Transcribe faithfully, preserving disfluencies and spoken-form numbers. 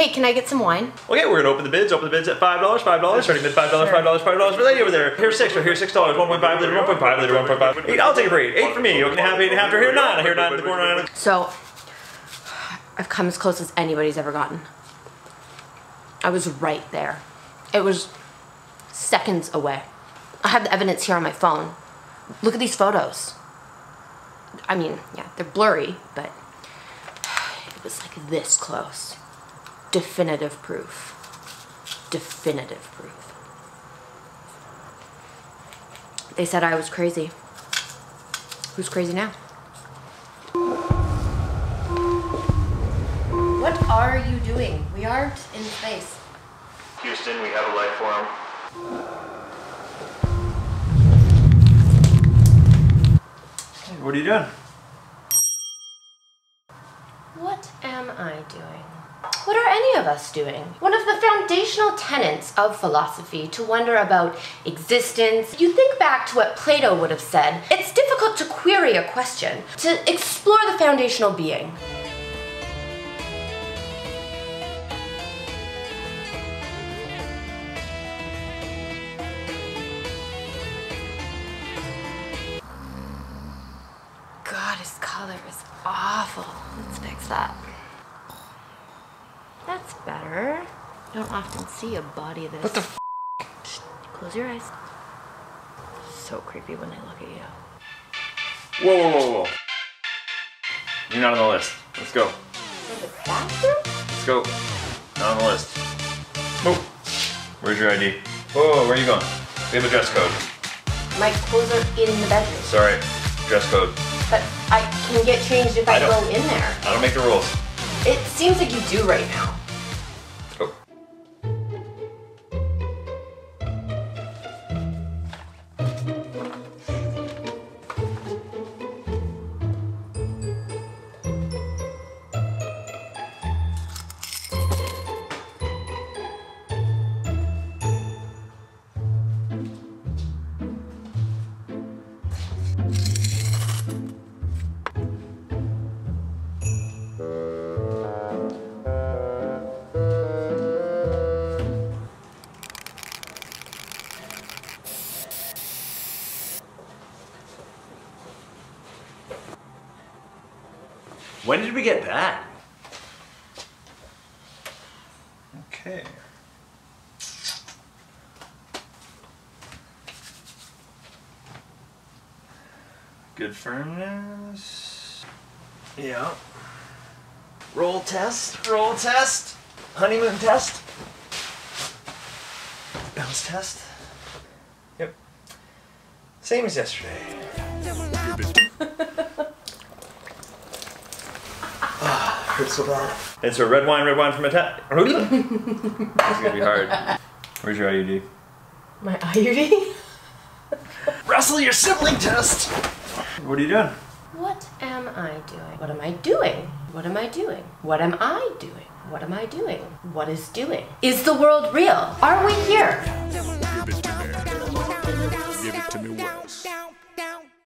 Hey, can I get some wine? Okay, we're gonna open the bids. Open the bids at five dollars, five dollars, starting mid five dollars, five dollars, five dollars. Lady over there. Here's six. Or here's six dollars. One point five liter. One point five liter. One point five. Eight. I'll take it for eight. Eight for me. Okay, half eight and half. Here nine. Here nine. The corner nine. So, I've come as close as anybody's ever gotten. I was right there. It was seconds away. I have the evidence here on my phone. Look at these photos. I mean, yeah, they're blurry, but it was like this close. Definitive proof. Definitive proof. They said I was crazy. Who's crazy now? What are you doing? We aren't in space. Houston, we have a life form. Hey, what are you doing? What am I doing? What are any of us doing? One of the foundational tenets of philosophy, to wonder about existence. You think back to what Plato would have said, it's difficult to query a question, to explore the foundational being. God, his color is awful. Let's fix that. That's better. I don't often see a body this. What the f? Close your eyes. So creepy when they look at you. Whoa, whoa, whoa, whoa. You're not on the list. Let's go. The bathroom? Let's go. Not on the list. Oh. Where's your I D? Whoa, where are you going? We have a dress code. My clothes are in the bedroom. Sorry. Dress code. But I can get changed if I, I go in there. I don't make the rules. It seems like you do right now. When did we get that? Okay. Good firmness. Yeah. Roll test, roll test, honeymoon test, bounce test. Yep. Same as yesterday. So bad. It's a red wine, red wine from Italian. It's gonna be hard. Where's your I U D? My I U D? Wrestle your sibling test! What are you doing? What am I doing? What am I doing? What am I doing? What am I doing? What am I doing? What is doing? Is the world real? Are we here? Give it to me. Give it to me.